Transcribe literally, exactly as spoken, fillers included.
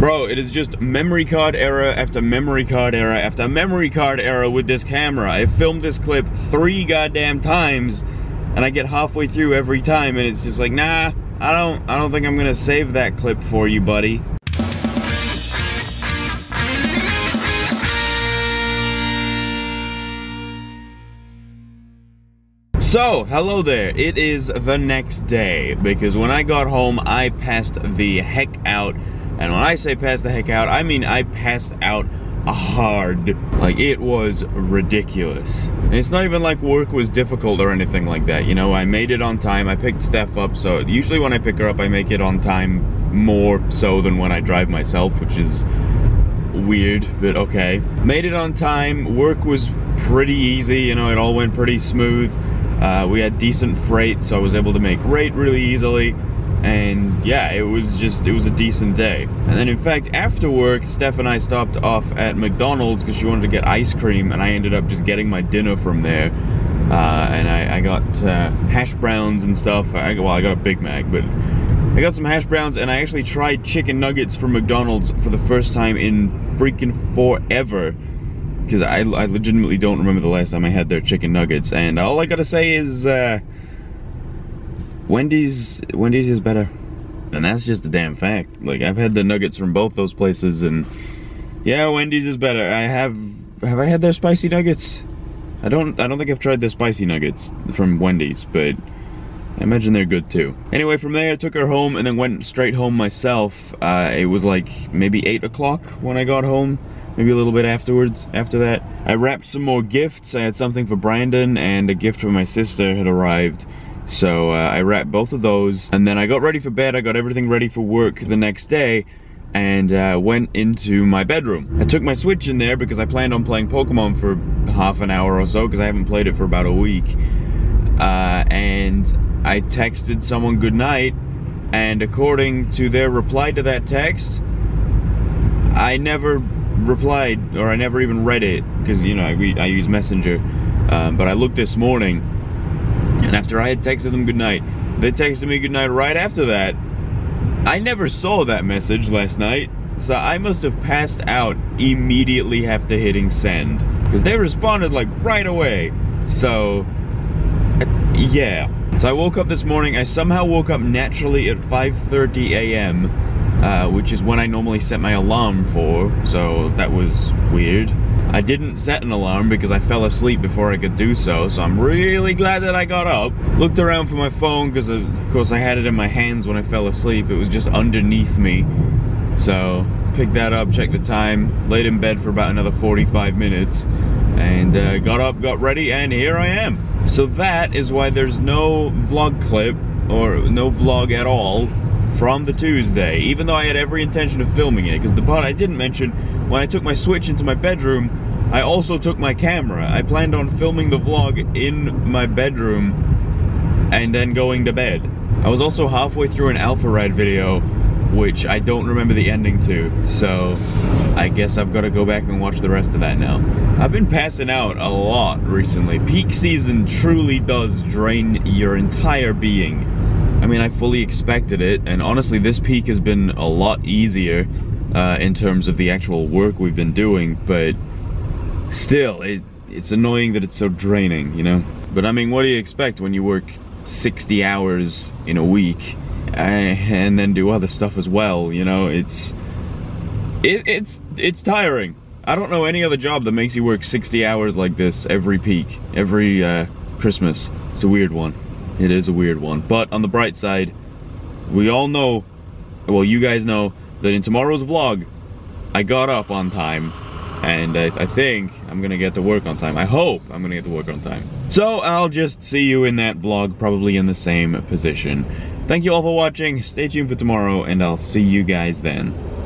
Bro, it is just memory card error after memory card error after memory card error with this camera. I filmed this clip three goddamn times and I get halfway through every time and it's just like, nah, I don't I don't think I'm gonna save that clip for you, buddy. So, hello there, it is the next day, because when I got home, I passed the heck out, and when I say pass the heck out, I mean I passed out hard. Like, it was ridiculous. And it's not even like work was difficult or anything like that, you know, I made it on time, I picked Steph up, so usually when I pick her up, I make it on time more so than when I drive myself, which is weird, but okay. Made it on time, work was pretty easy, you know, it all went pretty smooth. Uh, we had decent freight, so I was able to make rate really easily, and yeah, it was just, it was a decent day. And then in fact, after work, Steph and I stopped off at McDonald's because she wanted to get ice cream, and I ended up just getting my dinner from there. Uh, and I, I got uh, hash browns and stuff. I, well, I got a Big Mac, but I got some hash browns, and I actually tried chicken nuggets from McDonald's for the first time in freaking forever. Because I, I legitimately don't remember the last time I had their chicken nuggets, and all I gotta say is uh, Wendy's Wendy's is better, and that's just a damn fact. Like, I've had the nuggets from both those places, and yeah, Wendy's is better. I have have I had their spicy nuggets? I don't I don't think I've tried their spicy nuggets from Wendy's, but I imagine they're good too. Anyway, from there I took her home and then went straight home myself. Uh, it was like maybe eight o'clock when I got home. Maybe a little bit afterwards, after that. I wrapped some more gifts. I had something for Brandon and a gift for my sister had arrived. So uh, I wrapped both of those. And then I got ready for bed. I got everything ready for work the next day and uh, went into my bedroom. I took my Switch in there because I planned on playing Pokemon for half an hour or so because I haven't played it for about a week. Uh, and I texted someone goodnight, and according to their reply to that text, I never replied, or I never even read it, because, you know, I, I use Messenger, um, but I looked this morning, and after I had texted them goodnight, they texted me goodnight right after that. I never saw that message last night, so I must have passed out immediately after hitting send, because they responded, like, right away, so, I, yeah. So I woke up this morning, I somehow woke up naturally at five thirty a m, Uh, which is when I normally set my alarm for, so that was weird. I didn't set an alarm because I fell asleep before I could do so, so I'm really glad that I got up. Looked around for my phone because, of course, I had it in my hands when I fell asleep. It was just underneath me. So, picked that up, checked the time, laid in bed for about another forty-five minutes, and uh, got up, got ready, and here I am. So that is why there's no vlog clip, or no vlog at all, from the Tuesday, even though I had every intention of filming it, because the part I didn't mention, when I took my Switch into my bedroom, I also took my camera. I planned on filming the vlog in my bedroom and then going to bed. I was also halfway through an Alpha Ride video, which I don't remember the ending to, so I guess I've got to go back and watch the rest of that now. I've been passing out a lot recently. Peak season truly does drain your entire being. I mean, I fully expected it, and honestly this peak has been a lot easier uh, in terms of the actual work we've been doing, but still, it it's annoying that it's so draining, you know? But I mean, what do you expect when you work sixty hours in a week and then do other stuff as well, you know? It's, it, it's, it's tiring. I don't know any other job that makes you work sixty hours like this every peak, every uh, Christmas. It's a weird one. It is a weird one, but on the bright side, we all know, well, you guys know, that in tomorrow's vlog, I got up on time, and I, I think I'm gonna get to work on time. I hope I'm gonna get to work on time. So, I'll just see you in that vlog, probably in the same position. Thank you all for watching, stay tuned for tomorrow, and I'll see you guys then.